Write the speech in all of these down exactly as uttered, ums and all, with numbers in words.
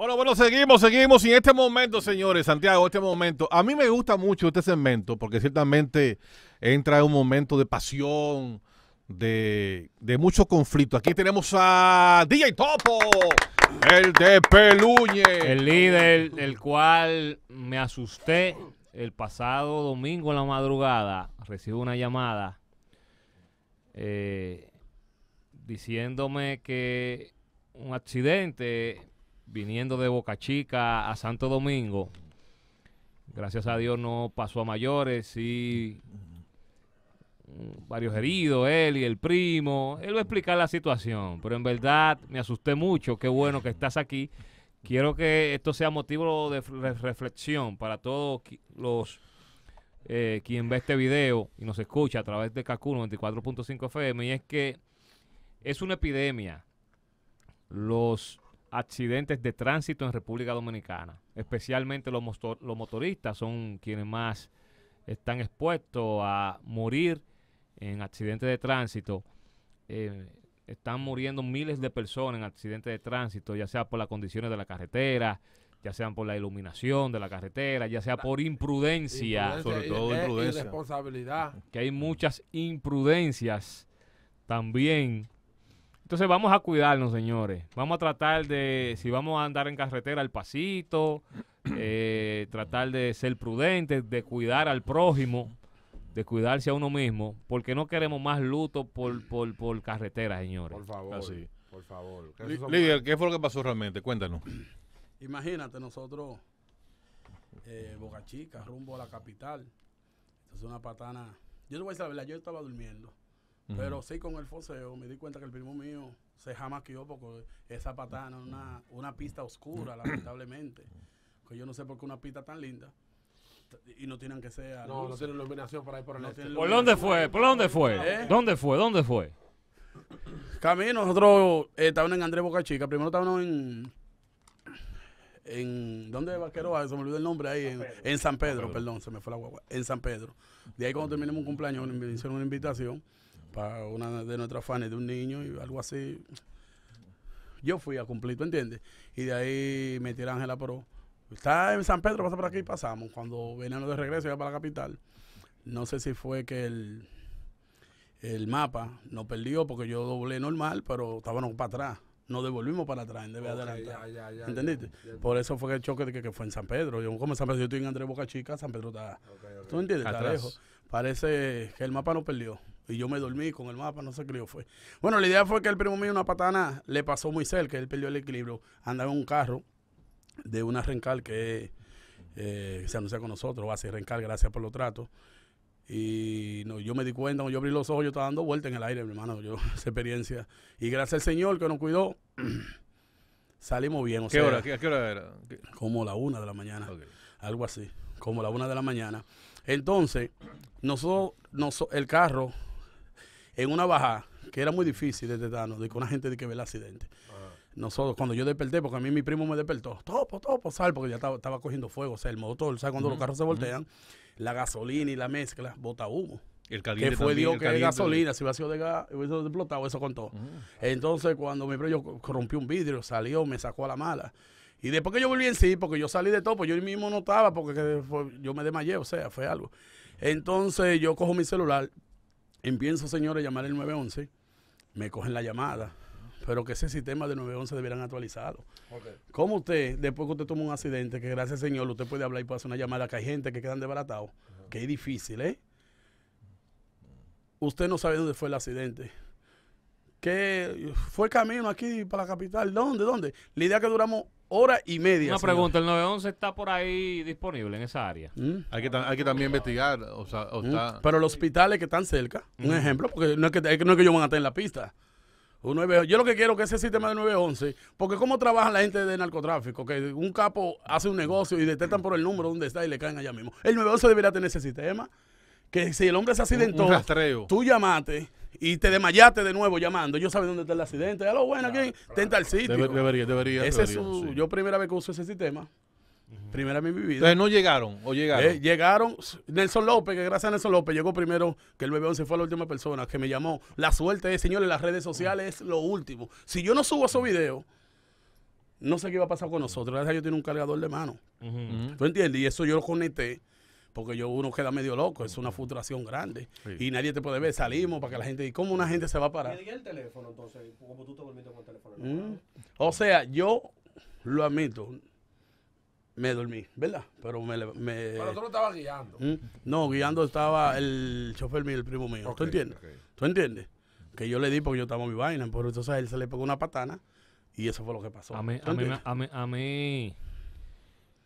Bueno, bueno, seguimos, seguimos. Y en este momento, señores, Santiago, este momento, a mí me gusta mucho este segmento porque ciertamente entra un momento de pasión, de, de mucho conflicto. Aquí tenemos a D J Topo, el de Peluñe. El líder, el cual me asusté el pasado domingo en la madrugada. Recibo una llamada eh, diciéndome que un accidente viniendo de Boca Chica a Santo Domingo, gracias a Dios no pasó a mayores, y varios heridos, él y el primo. Él va a explicar la situación, pero en verdad me asusté mucho. Qué bueno que estás aquí. Quiero que esto sea motivo de reflexión para todos los eh, quien ve este video y nos escucha a través de C A C U noventa y cuatro punto cinco F M, y es que es una epidemia los accidentes de tránsito en República Dominicana. Especialmente los, motor, los motoristas son quienes más están expuestos a morir en accidentes de tránsito. Eh, están muriendo miles de personas en accidentes de tránsito, ya sea por las condiciones de la carretera, ya sean por la iluminación de la carretera, ya sea por imprudencia, imprudencia sobre todo es, imprudencia. Irresponsabilidad. Que hay muchas imprudencias también. Entonces vamos a cuidarnos, señores. Vamos a tratar de, si vamos a andar en carretera, al pasito, eh, tratar de ser prudentes, de cuidar al prójimo, de cuidarse a uno mismo, porque no queremos más luto por, por, por carretera, señores. Por favor, así. Por favor. Líder, ¿qué fue lo que pasó realmente? Cuéntanos. Imagínate, nosotros, eh, Boca Chica, rumbo a la capital. Es una patana. Yo te voy a decir la verdad, yo estaba durmiendo. Uh-huh. Pero sí, con el foseo, me di cuenta que el primo mío se jamaqueó porque esa patana es una, una pista oscura, lamentablemente. Que yo no sé por qué una pista tan linda. Y no tienen que ser... No, no tienen iluminación por ahí por el este. ¿Por dónde fue? ¿Por dónde fue? ¿Eh? ¿Dónde fue? ¿Dónde fue? Camino, nosotros eh, estábamos en Andrés Boca Chica. Primero estábamos en... en ¿dónde Vaquero? Se me olvidó el nombre ahí. En, en San Pedro, Pedro, perdón, se me fue la guagua. En San Pedro. De ahí cuando terminamos un cumpleaños, me hicieron una invitación para una de nuestras fans de un niño y algo así. Yo fui a cumplir, ¿tú entiendes? Y de ahí me tiré a Ángela Pro. Está en San Pedro, pasa por aquí y pasamos. Cuando veníamos de regreso, iba para la capital. No sé si fue que el, el mapa nos perdió porque yo doblé normal, pero estábamos para atrás. Nos devolvimos para atrás, en debe okay, adelantar. Ya, ya, ya, ¿entendiste? Ya, ya. Por eso fue que el choque de que, que fue en San Pedro. Yo como en San Pedro, yo estoy en Andrés Boca Chica, San Pedro está... Okay, okay. ¿Tú entiendes? Está lejos. Parece que el mapa nos perdió. Y yo me dormí con el mapa, no sé qué lío fue. Bueno, la idea fue que el primo mío, una patana, le pasó muy cerca, él perdió el equilibrio. Andaba en un carro de una Rencal que eh, se anuncia con nosotros, va a ser Rencal, gracias por los tratos. Y no, yo me di cuenta, cuando yo abrí los ojos, yo estaba dando vueltas en el aire, mi hermano, yo, esa experiencia. Y gracias al Señor que nos cuidó, salimos bien. O ¿Qué sea, hora? ¿Qué, ¿Qué hora era? ¿Qué? Como la una de la mañana, okay. Algo así, como la una de la mañana. Entonces, nosotros, nosotros el carro... en una bajada, que era muy difícil de darnos, de que una gente de que ve el accidente. Ajá. Nosotros, cuando yo desperté, porque a mí mi primo me despertó, topo, topo, sal, porque ya estaba, estaba cogiendo fuego, o sea, el motor, o sea, cuando uh-huh, los carros se voltean, uh-huh, la gasolina y la mezcla bota humo. El caliente que fue Dios que es gasolina, si hubiera sido de gas, hubiese explotado, eso contó. Uh-huh. Entonces, cuando mi primo rompió un vidrio, salió, me sacó a la mala. Y después que yo volví en sí, porque yo salí de topo, yo mismo no estaba, porque yo me desmayé, o sea, fue algo. Entonces, yo cojo mi celular, empiezo, señores, a llamar el nueve once, me cogen la llamada, pero que ese sistema de nueve once debieran actualizarlo. Okay. ¿Cómo usted, después que usted toma un accidente, que gracias al Señor usted puede hablar y puede hacer una llamada, que hay gente que quedan desbaratados, uh-huh, que es difícil, ¿eh? Usted no sabe dónde fue el accidente. ¿Qué fue camino aquí para la capital? ¿Dónde, dónde? La idea que duramos hora y media. Una señor. pregunta, ¿el nueve once está por ahí disponible en esa área? ¿Mm? Hay que, hay que también investigar. O sea, o ¿Mm? está... Pero los hospitales que están cerca, ¿Mm? un ejemplo, porque no es que, no es que yo van a estar en la pista. Uno ve, yo lo que quiero que ese sistema de nueve once, porque cómo trabajan la gente de narcotráfico, que un capo hace un negocio y detectan por el número donde está y le caen allá mismo. El nueve once debería tener ese sistema, que si el hombre se accidentó, un, un tú llamaste y te desmayaste de nuevo llamando. Yo sabía dónde está el accidente. Ya lo bueno, aquí claro, claro. Tenta el sitio. Debe, debería, debería. Ese debería su, sí. Yo primera vez que uso ese sistema. Uh-huh. Primera vez en mi vida. Entonces no llegaron o llegaron. Eh, llegaron. Nelson López, que gracias a Nelson López llegó primero, que el nueve once fue la última persona que me llamó. La suerte es, señores, las redes sociales uh-huh, es lo último. Si yo no subo esos videos, no sé qué iba a pasar con nosotros. Gracias a Dios tiene un cargador de mano. Uh-huh. ¿Tú entiendes? Y eso yo lo conecté. Porque yo uno queda medio loco, es una frustración grande. Sí. Y nadie te puede ver, salimos para que la gente... ¿Y cómo una gente se va a parar? ¿Y el teléfono entonces? ¿Cómo tú te dormiste con el teléfono? Mm. O sea, yo lo admito, me dormí, ¿verdad? Pero me... me... Pero tú no estabas guiando. Mm. No, guiando estaba el chofer mío, el primo mío. Okay, ¿tú entiendes? Okay. ¿Tú entiendes? Que yo le di porque yo estaba mi vaina, pero entonces a él se le pegó una patana y eso fue lo que pasó. A mí, a mí, a mí, a mí...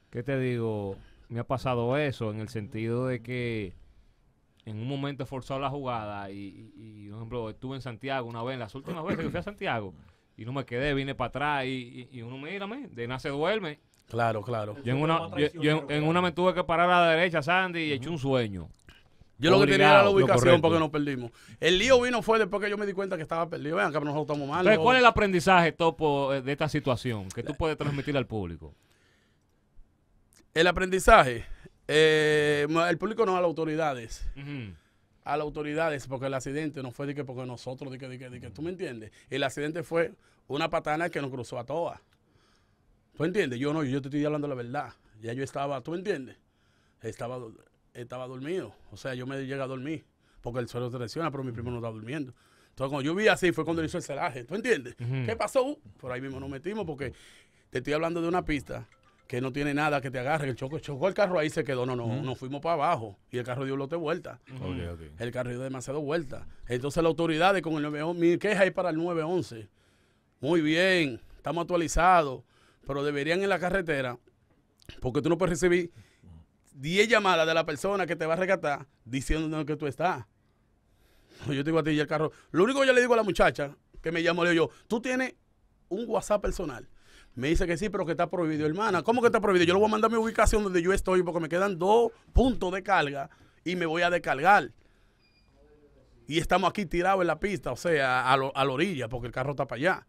¿Qué te digo? Me ha pasado eso en el sentido de que en un momento he forzado la jugada y, y, y por ejemplo, estuve en Santiago una vez, las últimas veces que fui a Santiago y no me quedé, vine para atrás y, y, y uno, mírame, de nada se duerme. Claro, claro. Yo en una, yo, yo en, en una me tuve que parar a la derecha, Sandy, y uh-huh. eché un sueño. Yo obligado, lo que tenía era la ubicación porque nos perdimos. El lío vino fue después que yo me di cuenta que estaba perdido. Vean que nosotros estamos mal. Entonces, ¿cuál es el aprendizaje, Topo, de esta situación que tú puedes transmitir al público? El aprendizaje, eh, el público no, a las autoridades, uh-huh. a las autoridades, porque el accidente no fue de que porque nosotros, de que, de que, de que, tú me entiendes, el accidente fue una patana que nos cruzó a todas, tú entiendes, yo no, yo te estoy hablando la verdad, ya yo estaba, tú entiendes, estaba, estaba dormido, o sea, yo me llegué a dormir, porque el suelo te lesiona, pero mi primo no estaba durmiendo. Entonces, cuando yo vi así, fue cuando hizo el celaje, tú entiendes, uh-huh. ¿qué pasó? Por ahí mismo nos metimos, porque te estoy hablando de una pista que no tiene nada que te agarre, el choco, chocó el carro ahí, se quedó, no, no, uh-huh. nos fuimos para abajo y el carro dio lote vuelta. Uh-huh. okay, okay. El carro dio demasiado vuelta. Entonces las autoridades con el nueve once, mi queja es para el nueve once. Muy bien, estamos actualizados, pero deberían en la carretera, porque tú no puedes recibir diez llamadas de la persona que te va a rescatar diciendo dónde que tú estás. Yo te digo a ti y el carro, lo único que yo le digo a la muchacha que me llamó, le digo yo, tú tienes un WhatsApp personal. Me dice que sí, pero que está prohibido. Hermana, ¿cómo que está prohibido? Yo le voy a mandar mi ubicación donde yo estoy porque me quedan dos puntos de carga y me voy a descargar. Y estamos aquí tirados en la pista, o sea, a, lo, a la orilla, porque el carro está para allá.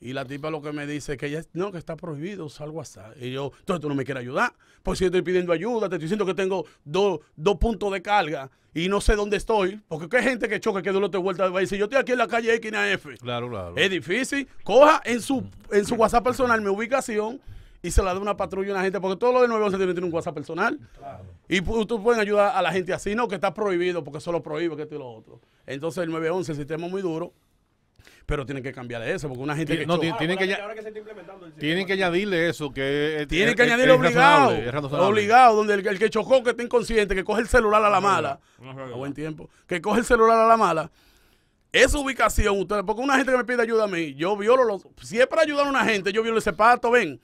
Y la tipa lo que me dice es que ella, no, que está prohibido usar WhatsApp. Y yo, entonces tú no me quieres ayudar. Pues si yo estoy pidiendo ayuda, te estoy diciendo que tengo dos, dos puntos de carga y no sé dónde estoy. Porque hay gente que choca, que de lo te vuelta va a decir, yo estoy aquí en la calle X a F. Claro, claro. Es difícil. Coja en su, en su WhatsApp personal mi ubicación y se la da una patrulla a una gente. Porque todos los de nueve once tienen un WhatsApp personal. Claro. Y tú pueden ayudar a la gente así, no, que está prohibido, porque eso lo prohíbe, que esto y lo otro. Entonces el nueve once, el sistema es muy duro. Pero tienen que cambiar eso, porque una gente que... No, tienen que, ya, tienen que añadirle eso, que... Tienen que añadirle obligado, obligado, donde el, el que chocó, que está inconsciente, que coge el celular a la mala, a buen tiempo, que coge el celular a la mala, esa ubicación, usted, porque una gente que me pide ayuda a mí, yo violo los... Si es para ayudar a una gente, yo violo ese pato, ven,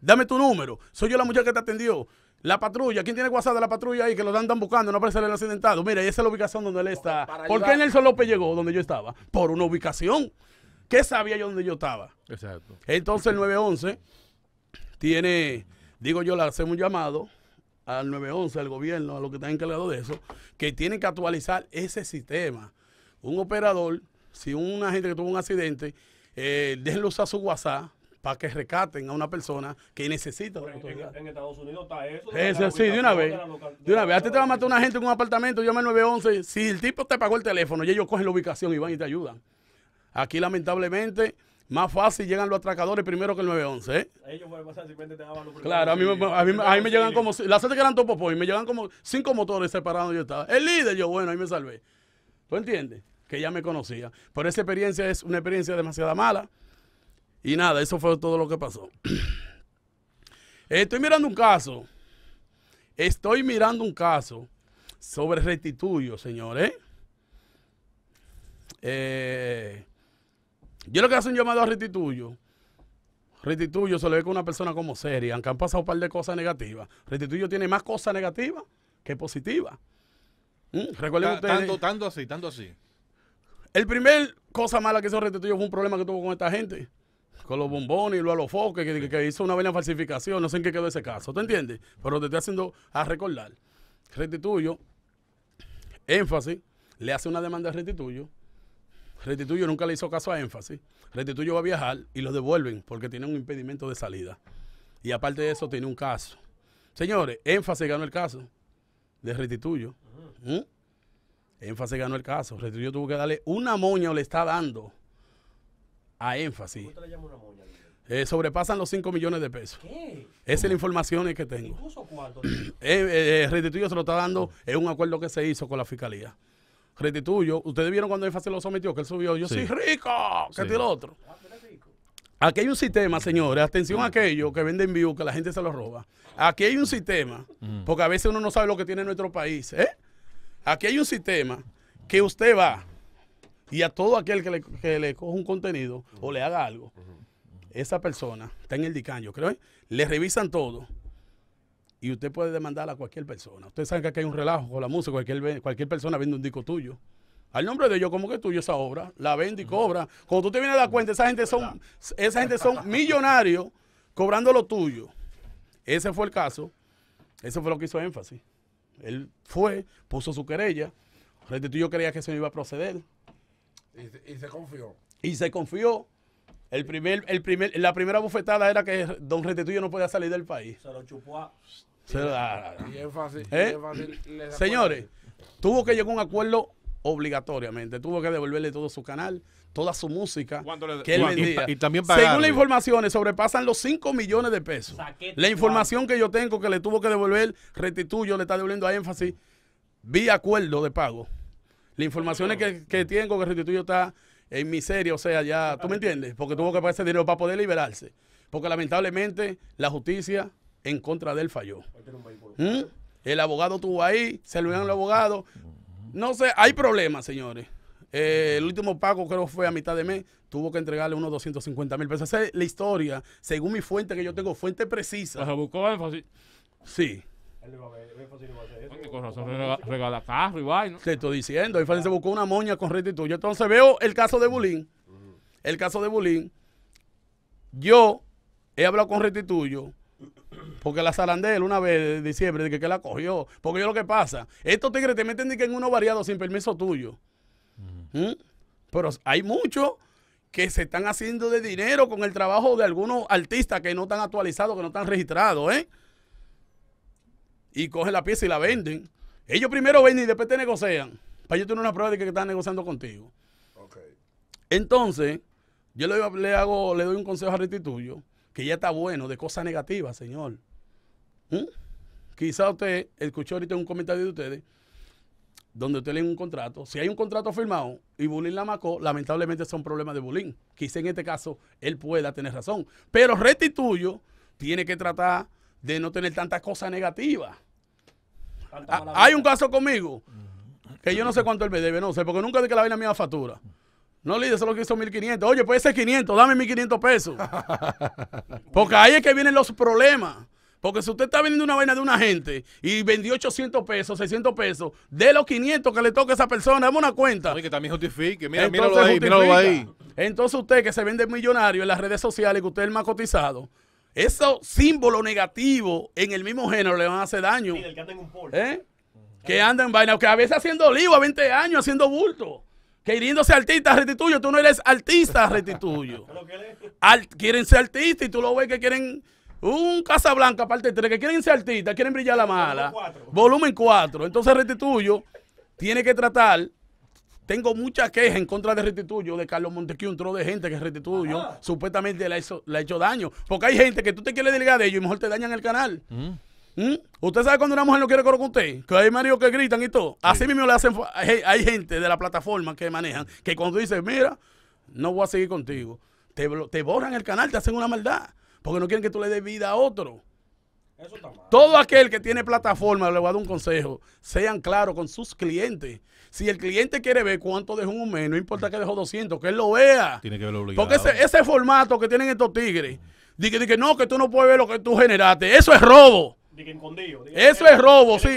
dame tu número, soy yo la muchacha que te atendió. La patrulla, ¿quién tiene WhatsApp de la patrulla ahí que lo andan buscando? No aparece el accidentado. Mira, esa es la ubicación donde él está. ¿Por qué Nelson López llegó donde yo estaba? Por una ubicación. ¿Qué sabía yo donde yo estaba? Exacto. Entonces el nueve once tiene, digo yo, le hacemos un llamado al nueve once, al gobierno, a los que están encargados de eso, que tienen que actualizar ese sistema. Un operador, si una gente que tuvo un accidente, eh, déjenlo usar su WhatsApp para que rescaten a una persona que necesita. En, en, en Estados Unidos está eso. De eso sí, de una vez. De, local, de, de una vez. A ti te va a matar una gente en un apartamento, llama al nueve once. Si el tipo te pagó el teléfono, y ellos cogen la ubicación y van y te ayudan. Aquí, lamentablemente, más fácil llegan los atracadores primero que el nueve once. ¿Eh? Ellos pueden pasar, simplemente te daban los primeros. Claro, a mí, a mí, a mí me llegan como... La gente que eran Topo y me llegan como cinco motores separados. Yo estaba. El líder, yo, bueno, ahí me salvé. ¿Tú entiendes? Que ya me conocía. Pero esa experiencia es una experiencia demasiado mala. Y nada, eso fue todo lo que pasó. Estoy mirando un caso. Estoy mirando un caso sobre Restituyo, señores. Eh, yo lo que hago un llamado a Restituyo. Restituyo se le ve con una persona como seria, aunque han pasado un par de cosas negativas. Restituyo tiene más cosas negativas que positivas. ¿Mm? Recuerden ustedes. Tanto, tanto así, tanto así. El primer cosa mala que hizo Restituyo fue un problema que tuvo con esta gente. Con los bombones y los alofoques, que, que hizo una buena falsificación, no sé en qué quedó ese caso, ¿te entiendes? Pero te estoy haciendo a recordar. Restituyo, Énfasis, le hace una demanda a Restituyo. Restituyo nunca le hizo caso a Énfasis. Restituyo va a viajar y lo devuelven porque tiene un impedimento de salida. Y aparte de eso, tiene un caso. Señores, Énfasis ganó el caso de Restituyo. ¿Mm? Énfasis ganó el caso. Restituyo tuvo que darle una moña o le está dando a Énfasis. Eh, sobrepasan los cinco millones de pesos. ¿Qué? Esa es la información que tengo. ¿Incluso cuánto? eh, eh, Restituyo se lo está dando en un acuerdo que se hizo con la fiscalía. Restituyo, ustedes vieron cuando N-Fasis lo sometió, que él subió, yo soy sí. rico, que sí. el otro. Ah, rico. Aquí hay un sistema, señores, atención a aquellos que venden view, que la gente se los roba. Aquí hay un sistema, mm. porque a veces uno no sabe lo que tiene nuestro país. ¿eh? Aquí hay un sistema que usted va y a todo aquel que le, que le coja un contenido mm. o le haga algo, esa persona está en el DICAN, yo creo, ¿eh? Le revisan todo y usted puede demandar a cualquier persona. Ustedes saben que aquí hay un relajo con la música, cualquier, cualquier persona vende un disco tuyo. Al nombre de ellos, ¿cómo que tuyo esa obra? La vende y cobra. Cuando tú te vienes a dar cuenta, esa gente son, esa gente son millonarios cobrando lo tuyo. Ese fue el caso, eso fue lo que hizo N-Fasis. Él fue, puso su querella, Restituyo creía que eso no iba a proceder. Y se, y se confió. Y se confió. El primer, el primer, la primera bufetada era que don Restituyo no podía salir del país. Se lo chupó a... Se la, y es fácil. ¿Eh? Y es fácil Señores, tuvo que llegar a un acuerdo obligatoriamente. Tuvo que devolverle todo su canal, toda su música le, que él vendía. Y, y también pagarle. Según las informaciones, sobrepasan los cinco millones de pesos. Saquete, la información wow. que yo tengo que le tuvo que devolver Restituyo, le está devolviendo a N-Fasis vía acuerdo de pago. La información es que, que tengo que Restituyo está... en miseria, o sea, ya, ¿tú me entiendes? Porque tuvo que pagar ese dinero para poder liberarse. Porque lamentablemente la justicia en contra de él falló. ¿Mm? El abogado estuvo ahí, se lo dieron al abogado. No sé, hay problemas, señores. Eh, el último pago creo fue a mitad de mes, tuvo que entregarle unos doscientos cincuenta mil pesos. Esa es la historia, según mi fuente que yo tengo, fuente precisa. ¿Se buscó N-Fasis? Sí. Con razón regala, regala carro y vaina. Te estoy diciendo, ahí se buscó una moña con Restituyo. Entonces veo el caso de Bulin. El caso de Bulin. Yo he hablado con Restituyo porque la zarandela una vez en diciembre de que, que la cogió. Porque yo lo que pasa, estos tigres te meten en uno variado sin permiso tuyo. ¿Mm? Pero hay muchos que se están haciendo de dinero con el trabajo de algunos artistas que no están actualizados, que no están registrados, ¿eh? Y cogen la pieza y la venden. Ellos primero venden y después te negocian. Para yo tener una prueba de que están negociando contigo. Okay. Entonces, yo le, le, hago, le doy un consejo a Restituyo, que ya está bueno de cosas negativas, señor. ¿Mm? Quizá usted escuchó ahorita un comentario de ustedes, donde usted lee un contrato. Si hay un contrato firmado y Bulin la macó, lamentablemente son problemas de Bulin. Quizá en este caso él pueda tener razón. Pero Restituyo tiene que tratar de no tener tantas cosas negativas. Hay un caso conmigo que yo no sé cuánto él me debe, no sé, porque nunca dije que la vaina mía factura. No le dije, solo que hizo mil quinientos. Oye, puede ser quinientos, dame mil quinientos pesos. Porque ahí es que vienen los problemas. Porque si usted está vendiendo una vaina de una gente y vendió ochocientos pesos, seiscientos pesos, de los quinientos que le toca a esa persona, dame una cuenta. Oye, que también justifique, mira, entonces, míralo ahí, míralo ahí. Entonces usted que se vende millonario en las redes sociales, que usted es el más cotizado, esos símbolos negativos en el mismo género le van a hacer daño. Sí, el que anda en un Porsche. ¿Eh? Que andan en vaina, que a veces haciendo lío a veinte años, haciendo bulto. Que hiriéndose artista, Restituyo. Tú no eres artista, Restituyo. Al, quieren ser artistas y tú lo ves que quieren un Casablanca, parte tres, que quieren ser artistas, quieren brillar la mala. Volumen cuatro. Entonces Restituyo tiene que tratar. Tengo mucha queja en contra de Restituyo, de Carlos Montequí, un tro de gente que Restituyo Ajá. supuestamente le ha, hecho, le ha hecho daño. Porque hay gente que tú te quieres delegar de ellos y mejor te dañan el canal. Mm. ¿Mm? ¿Usted sabe cuando una mujer no quiere coro con usted? Que hay maridos que gritan y todo. Sí. Así mismo le hacen... Hay, hay gente de la plataforma que manejan que cuando dice, mira, no voy a seguir contigo, te, te borran el canal, te hacen una maldad. Porque no quieren que tú le des vida a otro. Eso está mal. Todo aquel que tiene plataforma, le voy a dar un consejo, sean claros con sus clientes. Si el cliente quiere ver cuánto dejó un mes, no importa que dejó doscientos, que él lo vea. Tiene que verlo obligado. Porque ese, ese formato que tienen estos tigres, de que, de que no, que tú no puedes ver lo que tú generaste, eso es robo. De que escondido, de que eso es robo, sí.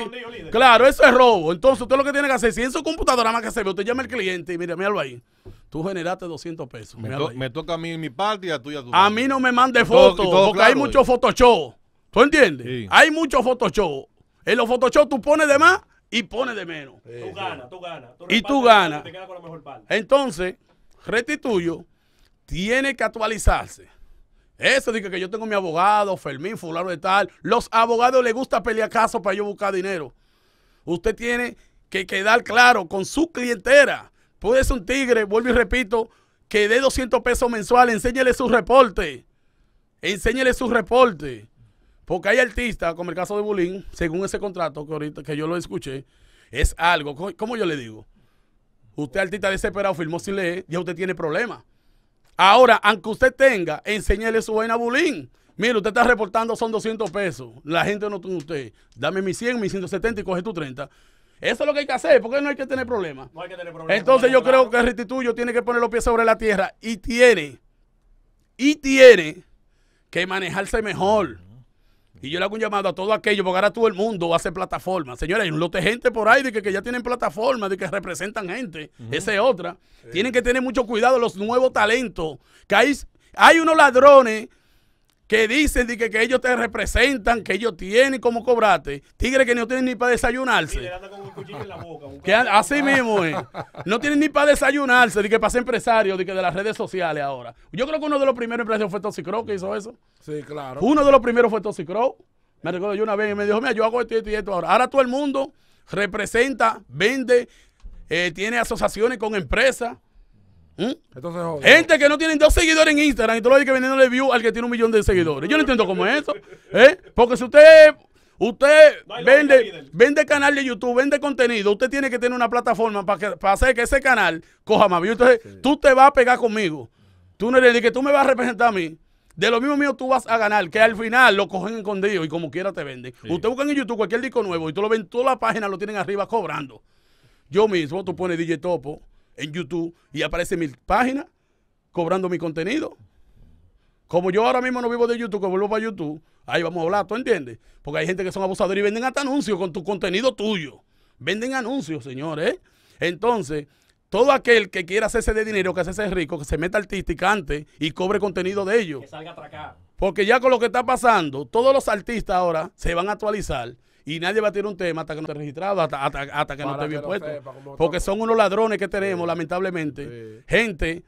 Claro, eso es robo. Entonces usted lo que tiene que hacer, si en su computadora más que se ve, usted llama al cliente y mira, míralo ahí. Tú generaste doscientos pesos. Me, to, me toca a mí mi parte y a tuya tu. A mí no me mande fotos, porque claro, hay mucho Photoshop. ¿Tú entiendes? Sí. Hay muchos Photoshop. En los Photoshop tú pones de más y pones de menos. Sí, tú ganas, sí. tú ganas. Tú y tú ganas. Te quedas con la mejor parte. Entonces, Restituyo tiene que actualizarse. Eso dice que yo tengo mi abogado, Fermín, fulano de tal. Los abogados les gusta pelear casos para yo buscar dinero. Usted tiene que quedar claro con su clientela. Puede ser un tigre, vuelvo y repito, que dé doscientos pesos mensuales, enséñele su reporte. enséñele su reporte. Porque hay artistas, como el caso de Bulin, según ese contrato que ahorita que yo lo escuché, es algo, ¿cómo yo le digo? Usted artista desesperado, firmó sin leer, ya usted tiene problemas. Ahora, aunque usted tenga, enséñele su vaina a Bulin. Mire, usted está reportando, son doscientos pesos. La gente no tiene usted. Dame mis cien, mis ciento setenta y coge tu treinta. Eso es lo que hay que hacer, porque no hay que tener problemas. No hay que tener problemas. Entonces yo creo que Restituyo tiene que poner los pies sobre la tierra y tiene, y tiene que manejarse mejor. Y yo le hago un llamado a todo aquello, porque ahora todo el mundo hace plataformas. Señores, hay un lote de gente por ahí de que, que ya tienen plataformas, de que representan gente. Uh-huh. Esa es otra. Sí. Tienen que tener mucho cuidado los nuevos talentos. Que hay, hay unos ladrones que dicen de que, que ellos te representan, que ellos tienen como cobrarte. Tigres que no tienen ni para desayunarse. Sí, le anda con un cuchillo en la boca, un que, así mismo es. No tienen ni para desayunarse, de que para ser empresarios, de que de las redes sociales ahora. Yo creo que uno de los primeros empresarios fue Toxic Crow que hizo eso. Sí, claro. Uno de los primeros fue Toxic Crow. Me recuerdo yo una vez y me dijo, mira, yo hago esto y esto y esto ahora. Ahora todo el mundo representa, vende, eh, tiene asociaciones con empresas. ¿Mm? Entonces, joder. Gente que no tienen dos seguidores en Instagram y tú lo dices que vendiéndole view al que tiene un millón de seguidores. Yo no entiendo cómo es eso. ¿Eh? Porque si usted, usted no vende, vende canal de YouTube, vende contenido, usted tiene que tener una plataforma para, que, para hacer que ese canal coja más view. Entonces, sí, tú te vas a pegar conmigo. Tú no eres de que tú me vas a representar a mí. De lo mismo mío tú vas a ganar, que al final lo cogen escondido y como quiera te venden. Sí. Usted busca en YouTube cualquier disco nuevo y tú lo ven, toda la página lo tienen arriba cobrando. Yo mismo, tú pones D J Topo en YouTube y aparece mi página cobrando mi contenido. Como yo ahora mismo no vivo de YouTube, que vuelvo para YouTube, ahí vamos a hablar, ¿tú entiendes? Porque hay gente que son abusadores y venden hasta anuncios con tu contenido tuyo. Venden anuncios, señores. Entonces, todo aquel que quiera hacerse de dinero, que hacerse rico, que se meta artística antes y cobre contenido de ellos. Que salga atracado. Porque ya con lo que está pasando, todos los artistas ahora se van a actualizar. Y nadie va a tirar un tema hasta que no esté registrado, hasta, hasta, hasta que para no esté bien puesto. Sepa, porque son unos ladrones que tenemos, sí, lamentablemente. Sí. Gente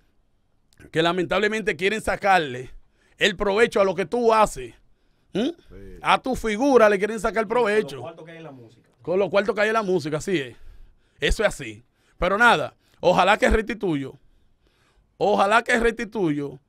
que lamentablemente quieren sacarle el provecho a lo que tú haces. ¿Mm? Sí. A tu figura le quieren sacar el provecho. Con lo cuarto que hay en la música. Con lo cuarto que hay en la música, así es. Eso es así. Pero nada, ojalá que Restituyo, ojalá que Restituyo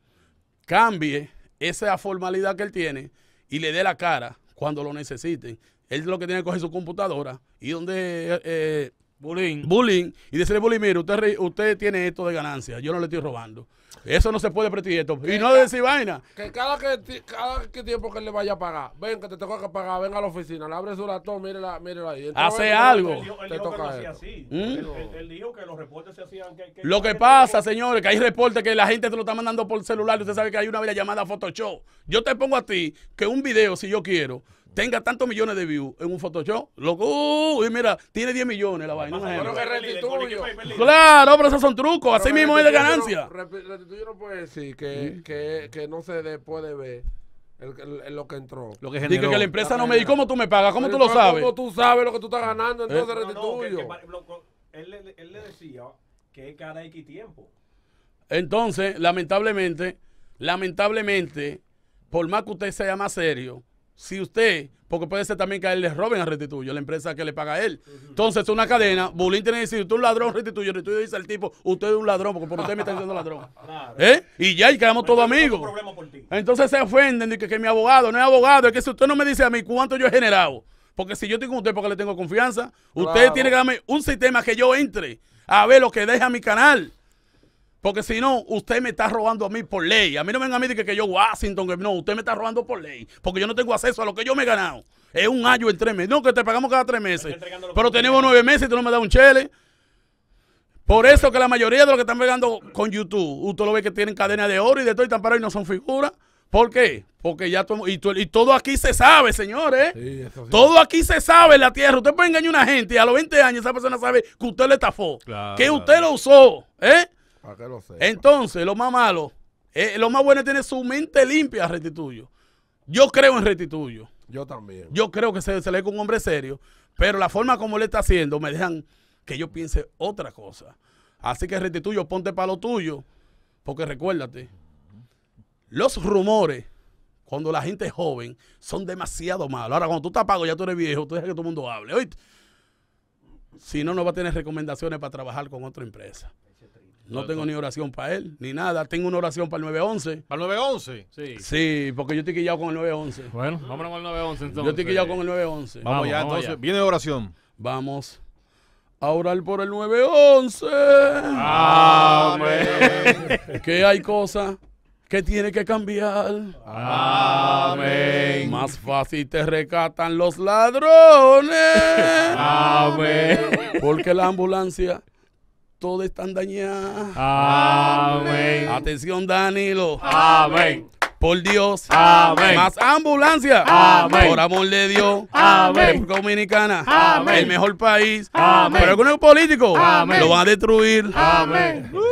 cambie esa formalidad que él tiene y le dé la cara cuando lo necesiten. Él lo que tiene que coger su computadora y donde eh, Bulin. Bulin y decirle, Bulin, mire, usted, usted tiene esto de ganancia, yo no le estoy robando. Eso no se puede pretender. Y no decir vaina. Que cada, que cada que tiempo que él le vaya a pagar, ven que te tengo que pagar, ven a la oficina, le abre su ratón, mírela, mírela ahí. Entonces, hace ven, algo. Él dijo, él dijo que no hacía así. ¿Mm? Él, él, él dijo que los reportes se hacían. Que, que lo que pasa, que... señores, que hay reportes que la gente te lo está mandando por celular. Usted sabe que hay una vela llamada Photoshop. Yo te pongo a ti que un video, si yo quiero, tenga tantos millones de views en un Photoshop, loco, uh, y mira, tiene diez millones la vaina. Pero que Restituyo. Claro, pero esos son trucos, así mismo es de ganancia. Restituyo no puede decir que, ¿Mm? que, que no se de, puede ver el, el, el lo que entró. Lo que generó. Dice que la empresa no me dice, ¿cómo tú me pagas? ¿Cómo tú lo sabes? ¿Cómo tú sabes lo que tú estás ganando? Entonces, ¿eh? Restituyo. No, no, que, que, él, él le decía que cada X tiempo. Entonces, lamentablemente, lamentablemente, por más que usted sea más serio, si usted, porque puede ser también que a él le roben a Restituyo, la empresa que le paga a él. Entonces, es una cadena. Bulin tiene que decir, tú un ladrón, Restituyo. Restituyo dice al tipo, usted es un ladrón, porque por usted me está diciendo ladrón. Claro. ¿Eh? Y ya, y quedamos todos amigos. Entonces se ofenden de que, que mi abogado no es abogado. Es que si usted no me dice a mí cuánto yo he generado, porque si yo estoy con usted porque le tengo confianza, usted claro. tiene que darme un sistema que yo entre a ver lo que deja mi canal. Porque si no, usted me está robando a mí por ley. A mí no venga a mí de que, que yo Washington, que no, usted me está robando por ley. Porque yo no tengo acceso a lo que yo me he ganado. Es un año en tres meses. No, que te pagamos cada tres meses. Pero tenemos nueve meses y tú no me das un chele. Por eso que la mayoría de los que están pegando con YouTube, usted lo ve que tienen cadena de oro y de todo y tan para y no son figuras. ¿Por qué? Porque ya todo, y, y todo aquí se sabe, señores. Sí, sí. Todo aquí se sabe en la tierra. Usted puede engañar a una gente y a los veinte años esa persona sabe que usted le estafó. Claro, que usted claro. lo usó. ¿Eh? Para que lo sepa. Entonces, lo más malo, eh, lo más bueno es tener su mente limpia, Restituyo. Yo creo en Restituyo. Yo también. Yo creo que se, se le con un hombre serio, pero la forma como le está haciendo me dejan que yo piense otra cosa. Así que, Restituyo, ponte para lo tuyo, porque recuérdate, los rumores, cuando la gente es joven, son demasiado malos. Ahora, cuando tú estás pago, ya tú eres viejo, tú dejas que todo el mundo hable. ¿Oíste? Si no, no va a tener recomendaciones para trabajar con otra empresa. No tengo ni oración para él, ni nada. Tengo una oración para el nueve once. ¿Para el nueve once? Sí. Sí, porque yo estoy quillado con el nueve once. Bueno, vámonos con el nueve once entonces. Yo estoy quillado con el nueve once. Vamos, vamos ya, vamos entonces. Ya. Viene oración. Vamos a orar por el nueve once. Amén. Que hay cosas que tiene que cambiar. Amén. Más fácil te rescatan los ladrones. Amén. Porque la ambulancia... todos están dañados. Amén. Atención, Danilo. Amén. Por Dios. Amén. Más ambulancia. Amén. Por amor de Dios. Amén. República Dominicana. Amén. El mejor país. Amén. Pero algunos políticos. Amén. Lo van a destruir. Amén.